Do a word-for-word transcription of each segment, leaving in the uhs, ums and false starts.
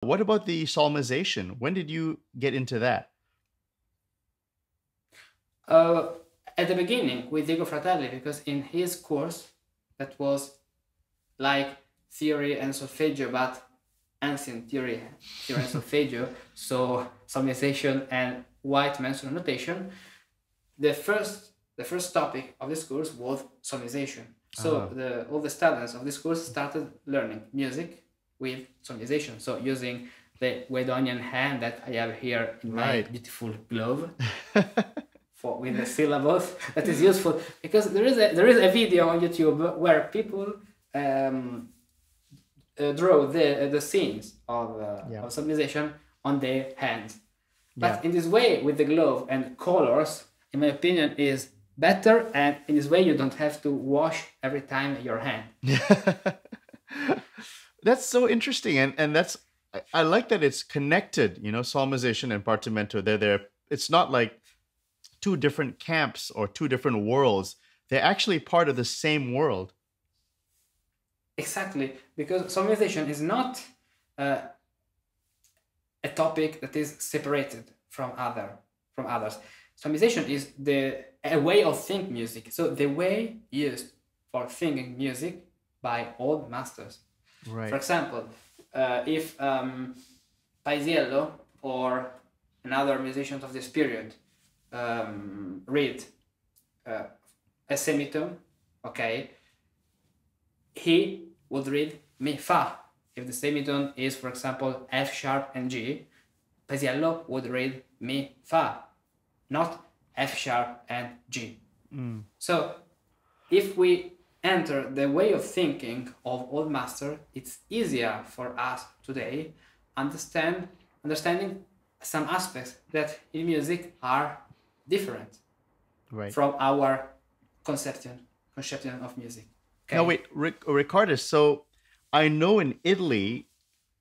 What about the solmization? When did you get into that? Uh, at the beginning with Diego Fratelli, because in his course that was like theory and solfeggio, but ancient theory, theory and solfeggio, so solmization and white mensural notation, the first the first topic of this course was solmization. So uh-huh. the, all the students of this course started learning music with solmization, so using the Guidonian hand that I have here in right. my beautiful glove. For, with the syllables, that is useful because there is a there is a video on YouTube where people um, uh, draw the uh, the scenes of uh, yeah. of solmization on their hands. But yeah. in this way, with the glove and colors, in my opinion, is better. And in this way, you don't have to wash every time your hand. That's so interesting, and and that's I, I like that it's connected. You know, solmization and partimento. They're there. It's not like two different camps or two different worlds. They're actually part of the same world. Exactly, because solmization is not uh, a topic that is separated from other from others. Solmization is the a way of think music, so the way used for thinking music by old masters. Right. For example, uh, if um, Paesiello or another musicians of this period Um, read uh, a semitone, okay, he would read mi fa. If the semitone is, for example, F sharp and G, Paesiello would read mi fa, not F sharp and G. Mm. So if we enter the way of thinking of old master, it's easier for us today understand understanding some aspects that in music are different right. from our conception, conception of music. Okay. Now wait, Ric- Ricardus, so I know in Italy,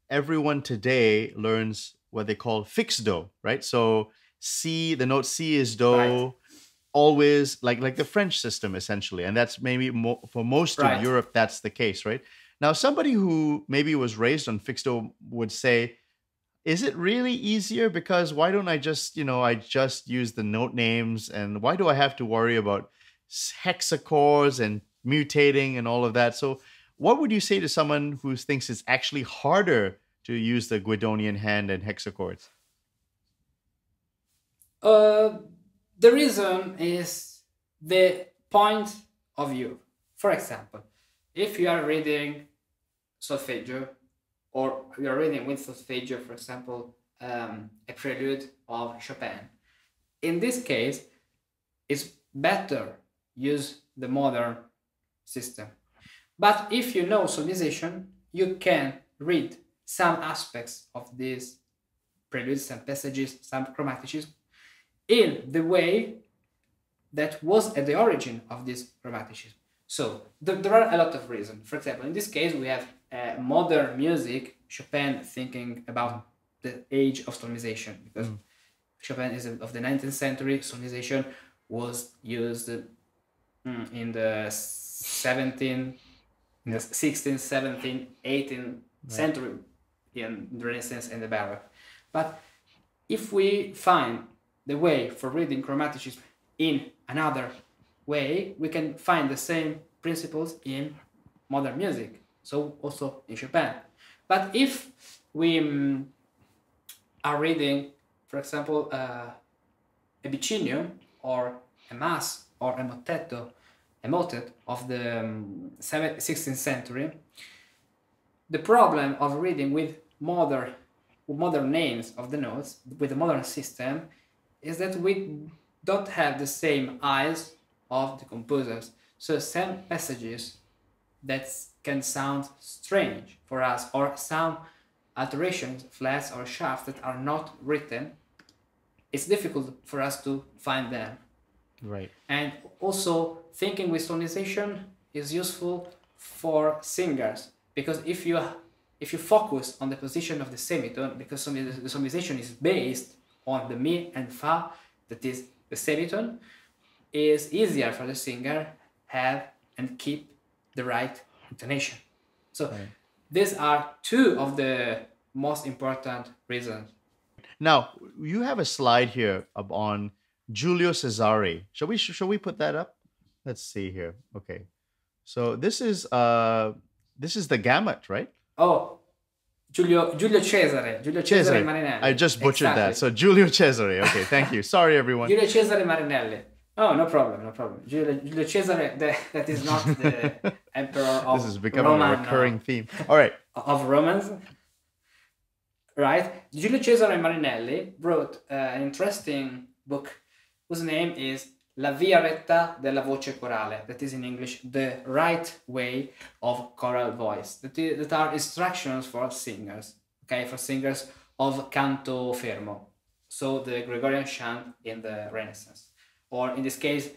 everyone today learns what they call fixed do, right? So C, the note C is do, right. always like, like the French system essentially. And that's maybe mo- for most right. of Europe, that's the case, right? Now, somebody who maybe was raised on fixed do would say, is it really easier? Because why don't I just, you know, I just use the note names, and why do I have to worry about hexachords and mutating and all of that? So what would you say to someone who thinks it's actually harder to use the Guidonian hand and hexachords? Uh, the reason is the point of view. For example, if you are reading solfeggio, or we are reading with solfeggio, for example, um, a prelude of Chopin. In this case, it's better use the modern system. But if you know solmization, you can read some aspects of these preludes and passages, some chromaticism, in the way that was at the origin of this chromaticism. So th- there are a lot of reasons. For example, in this case, we have Uh, modern music, Chopin thinking about the age of solmization, because mm. Chopin is of the nineteenth century, solmization was used mm, in the seventeenth, in the sixteenth, seventeenth, eighteenth yeah. century in the Renaissance and the Baroque. But if we find the way for reading chromaticism in another way, we can find the same principles in modern music. So also in Chopin. But if we um, are reading, for example, uh, a bicinio or a mass or a motetto, a motet of the um, sixteenth century, the problem of reading with modern, with modern names of the notes, with the modern system, is that we don't have the same eyes of the composers. So some passages that can sound strange for us, or some alterations, flats or shafts that are not written, it's difficult for us to find them. Right. And also thinking with solmization is useful for singers, because if you if you focus on the position of the semitone, because the solmization is based on the mi and fa, that is the semitone, is easier for the singer have and keep the right intonation. So right. these are two of the most important reasons. Now, you have a slide here on Giulio Cesare. Shall we, shall we put that up? Let's see here. Okay. So this is, uh, this is the gamut, right? Oh, Giulio, Giulio Cesare. Giulio Cesare, Cesare Marinelli. I just butchered exactly. that. So Giulio Cesare. Okay, thank you. Sorry, everyone. Giulio Cesare Marinelli. Oh, no problem, no problem. Giulio, Giulio Cesare, that, that is not the emperor of This is becoming Roman, a recurring no. theme. All right. Of Romans. Right? Giulio Cesare Marinelli wrote uh, an interesting book whose name is La via retta della voce corale. That is in English, the right way of choral voice. That, is, that are instructions for singers, okay? For singers of canto fermo. So the Gregorian chant in the Renaissance. Or in this case,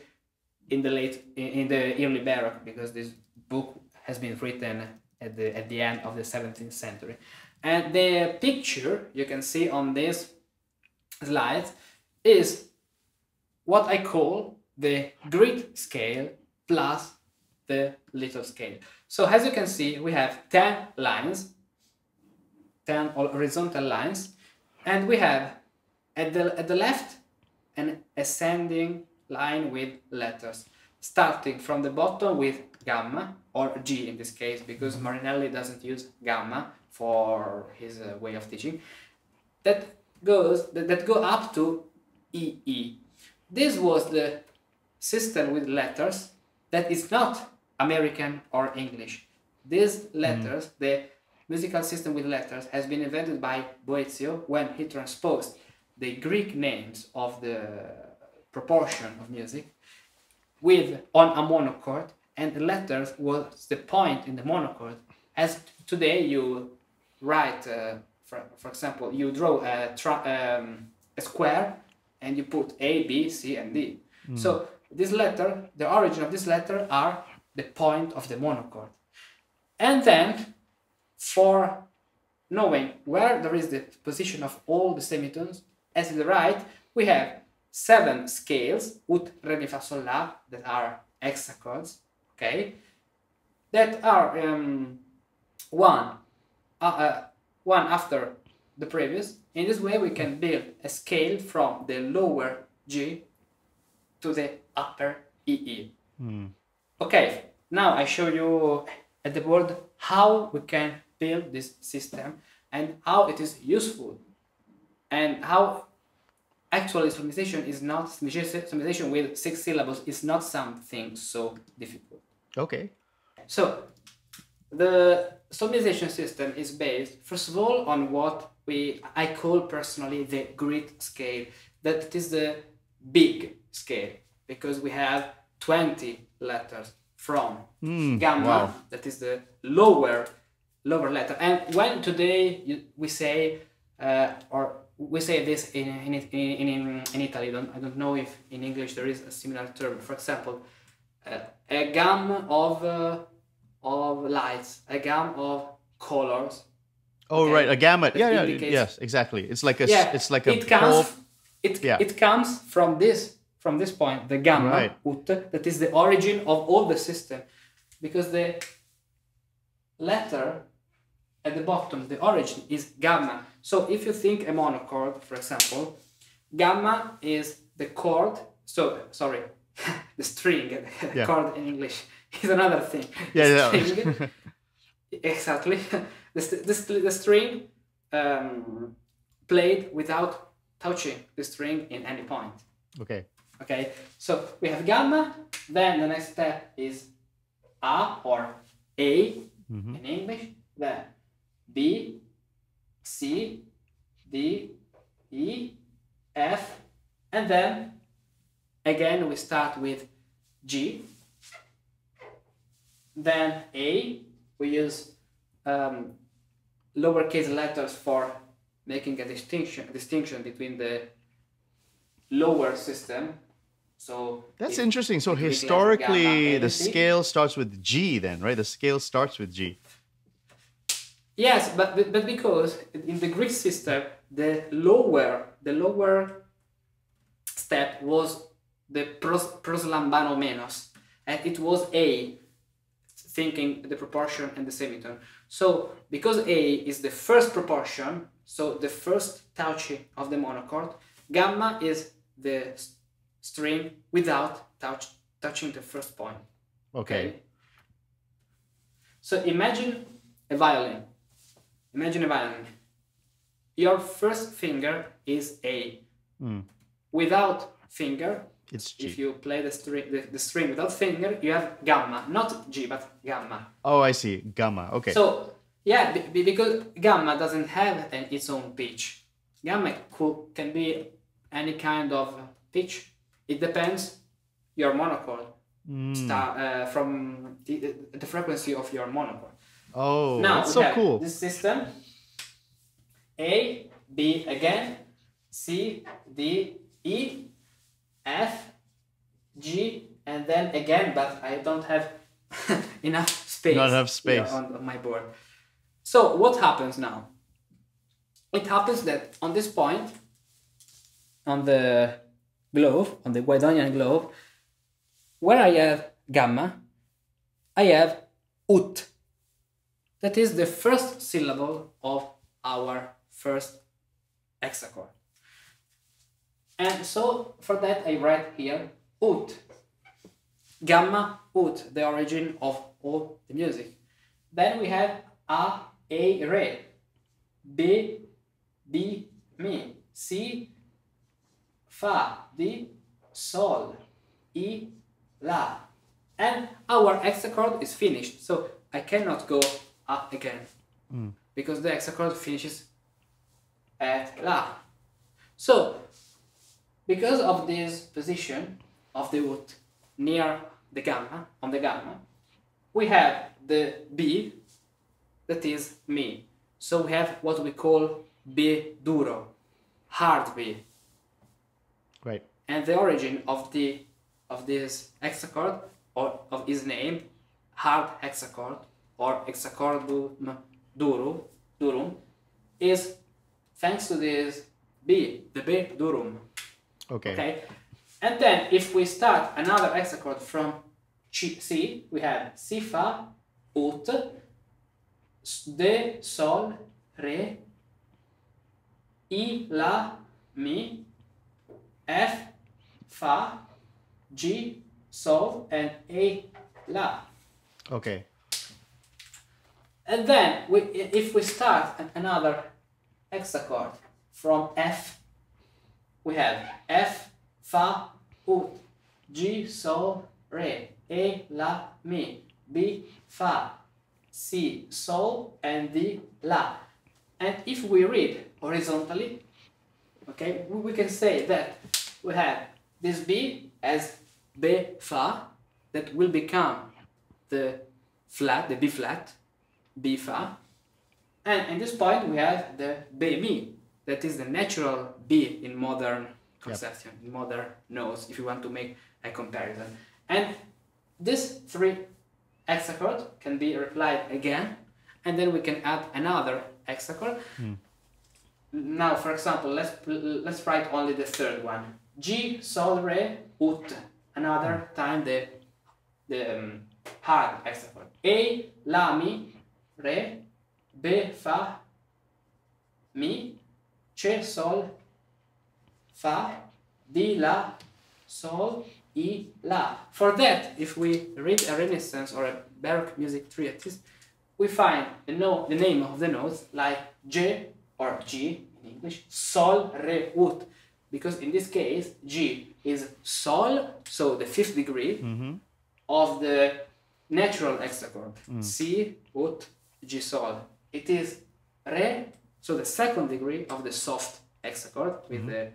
in the late, in the early Baroque, because this book has been written at the at the end of the seventeenth century. And the picture you can see on this slide is what I call the great scale plus the little scale. So as you can see, we have ten lines, ten horizontal lines, and we have at the at the left an ascending line with letters, starting from the bottom with gamma, or G in this case, because Marinelli doesn't use gamma for his uh, way of teaching, that goes that, that go up to E E. This was the system with letters that is not American or English. These letters, mm. the musical system with letters, has been invented by Boethius when he transposed the Greek names of the proportion of music with on a monochord, and the letters was the point in the monochord. As today you write, uh, for, for example, you draw a, um, a square and you put A, B, C and D. Mm. So this letter, the origin of this letter are the point of the monochord. And then for knowing where there is the position of all the semitones, as in the right, we have seven scales, ut, re, mi, fa, sol, la, that are hexachords, okay? That are um, one, uh, uh, one after the previous. In this way, we can build a scale from the lower G to the upper E E. Mm. Okay, now I show you at the board how we can build this system and how it is useful. And how actually solmization is not, solmization with six syllables is not something so difficult. Okay. So the solmization system is based, first of all, on what we I call personally the great scale. That is the big scale, because we have twenty letters from mm, gamma, wow. that is the lower, lower letter. And when today you, we say, uh, or we say this in in in in, in Italy. Don't, I don't know if in English there is a similar term. For example, uh, a gum of uh, of lights, a gum of colors. Oh okay? Right, a gamut. That yeah, yeah, yes, exactly. It's like a. Yeah, it's like a. It comes. Pole. It yeah. it comes from this from this point. The gamma right. ut, that is the origin of all the system, because the letter at the bottom, the origin is gamma. So if you think a monochord, for example, gamma is the chord, so sorry, the string, yeah. chord in English is another thing. Yeah, string, yeah. exactly. The, st the, st the string um, played without touching the string in any point. Okay. Okay, so we have gamma, then the next step is A or A mm-hmm. in English, then B, C, D, E, F, and then again we start with G, then A, we use um, lowercase letters for making a distinction distinction between the lower system. So that's it, interesting. So historically the scale starts with G then, right? The scale starts with G. Yes, but but because in the Greek system the lower the lower step was the pros, proslambanomenos, and it was A, thinking the proportion and the semitone. So because A is the first proportion, so the first touch of the monochord, gamma is the string without touch, touching the first point. Okay. Okay. So imagine a violin. Imagine a violin. Your first finger is A. Mm. Without finger, it's G. If you play the string, the, the string without finger, you have gamma, not G, but gamma. Oh, I see. Gamma. Okay. So yeah, b because gamma doesn't have an, its own pitch. Gamma could, can be any kind of pitch. It depends your monochord. Mm. Start, uh, from the, the frequency of your monochord. Oh, now, that's so cool. This system: A, B again, C, D, E, F, G, and then again, but I don't have enough space, Not enough space. On, on my board. So what happens now? It happens that on this point, on the glove, on the Guidonian glove, where I have gamma, I have ut. That is the first syllable of our first hexachord. And so for that I write here ut. Gamma ut, the origin of all the music. Then we have a, a, re, b, b, mi, si, fa, di, sol, i, la, and our hexachord is finished, so I cannot go up again, mm. because the hexachord finishes at la. So, because of this position of the ut near the gamma, on the gamma, we have the B, that is mi. So we have what we call B duro, hard B. Right. And the origin of the of this hexachord, or of his name, hard hexachord, or hexachordum durum, is thanks to this B, the B durum. Okay. Okay. And then if we start another hexachord from C, we have Si, Fa, Ut, De, Sol, Re, I, La, Mi, F, Fa, G, Sol, and A, La. Okay. And then, we, if we start another hexachord from F, we have F, Fa, Ut, G, Sol, Re, A, La, Mi, B, Fa, C, Sol, and D, La. And if we read horizontally, okay, we can say that we have this B as B Fa, that will become the flat, the B flat, B Fa, and at this point we have the B Mi, that is the natural B in modern conception, yep. in modern notes, if you want to make a comparison. And these three hexachords can be replied again, and then we can add another hexachord. Mm. Now, for example, let's let's write only the third one: G, Sol, Re, Ut. Another time the, the um, hard hexachord. A, La, Mi, Re, B, Fa, Mi, C, Sol, Fa, D, La, Sol, E, La. For that, if we read a Renaissance or a Baroque music treatise, we find the, no, the name of the notes like G or G in English, Sol, Re, Ut. Because in this case, G is Sol, so the fifth degree, mm-hmm. of the natural hexachord. Mm. Si, Ut, G, Sol. It is Re, so the second degree of the soft hexachord, with mm-hmm. the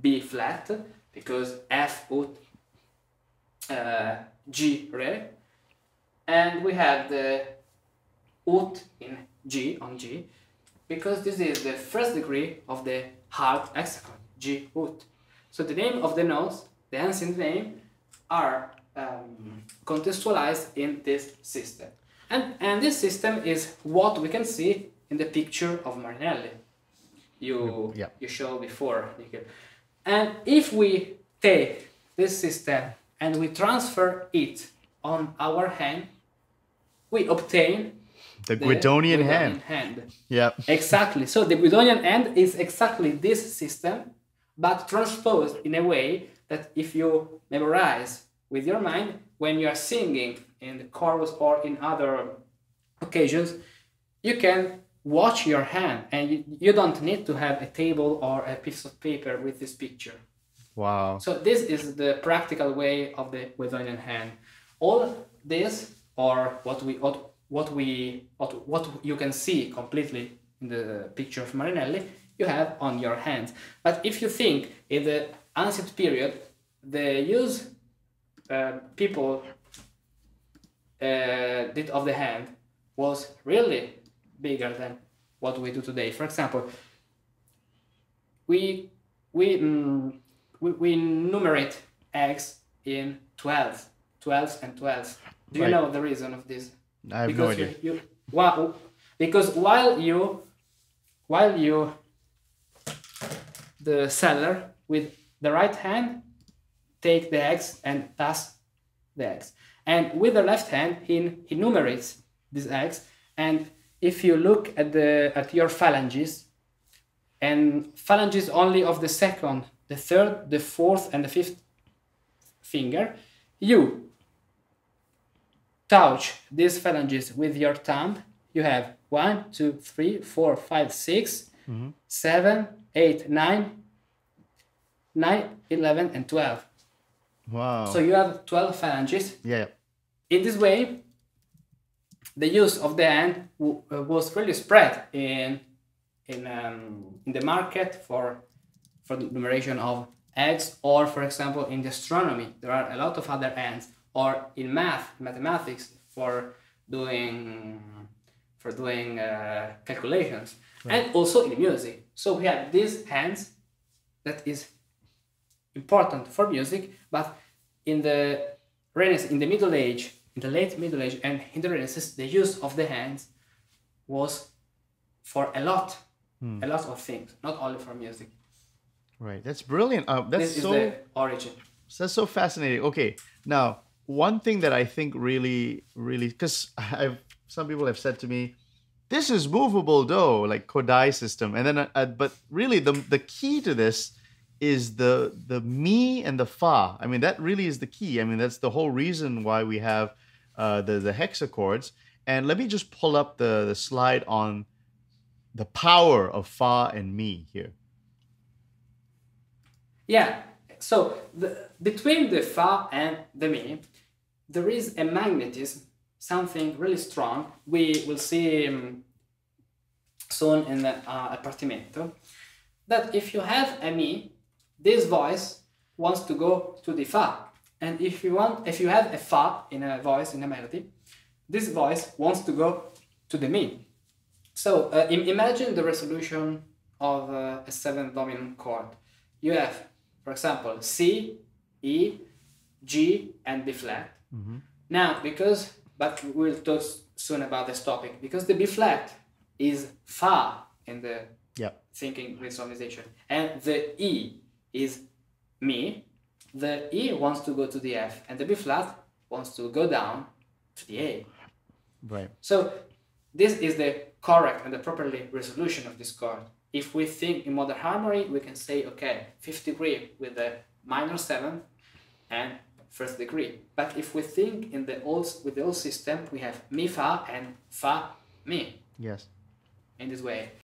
B flat, because F, Ut, uh, G, Re. And we have the Ut in G, on G, because this is the first degree of the hard hexachord. G, Ut. So the name of the notes, the ancient name, are um, contextualized in this system. And, and this system is what we can see in the picture of Marinelli you, yeah. you showed before. And if we take this system and we transfer it on our hand, we obtain The, the Guidonian, Guidonian hand. hand. Yeah. Exactly. So the Guidonian hand is exactly this system, but transposed in a way that if you memorize with your mind, when you are singing in the chorus or in other occasions, you can watch your hand and you, you don't need to have a table or a piece of paper with this picture. Wow. So this is the practical way of the Guidonian hand. All this, or what we what we what, what you can see completely in the picture of Marinelli, you have on your hands. But if you think in the ancient period, the use uh, people uh, did of the hand was really bigger than what we do today. For example, we we mm, we, we numerate eggs in twelves, twelves, and twelves. Do you like, know the reason of this? I have because no idea. You, you, well, because while you while you the seller with the right hand take the eggs and pass the eggs, and with the left hand he he numerates these eggs. And if you look at the at your phalanges, and phalanges only of the second, the third, the fourth, and the fifth finger, you touch these phalanges with your thumb. You have one, two, three, four, five, six, mm-hmm. seven, eight, nine, nine, eleven, and twelve. Wow! So you have twelve phalanges. Yeah. In this way, the use of the hand w was really spread in in, um, in the market for for the numeration of eggs, or for example in astronomy there are a lot of other hands, or in math, mathematics, for doing for doing uh, calculations, right. And also in music. So we have these hands that is important for music, but in the Renaissance, in the Middle Age. In the late Middle Age and in the Renaissance, the use of the hands was for a lot, hmm. a lot of things, not only for music. Right, that's brilliant. Uh, that's this so, is the origin. That's so fascinating. Okay, now one thing that I think really, really, because I've some people have said to me, "This is movable, though, like Kodai system." And then, uh, but really, the the key to this is the the mi and the fa. I mean, that really is the key. I mean, that's the whole reason why we have. Uh, the, the hexachords. And let me just pull up the, the slide on the power of fa and mi here. Yeah, so the, between the fa and the mi, there is a magnetism, something really strong. We will see um, soon in the uh, partimento, that if you have a mi, this voice wants to go to the fa. And if you want, if you have a fa in a voice, in a melody, this voice wants to go to the mi. So uh, im imagine the resolution of uh, a seventh dominant chord. You have, for example, C, E, G, and B flat. Mm-hmm. Now, because, but we'll talk soon about this topic, because the B flat is fa in the yep. thinking with solmization, and the E is mi. The E wants to go to the F, and the B flat wants to go down to the A. Right. So this is the correct and the properly resolution of this chord. If we think in modern harmony, we can say, okay, fifth degree with the minor seven and first degree. But if we think in the old with the old system, we have mi fa and fa mi. Yes. In this way,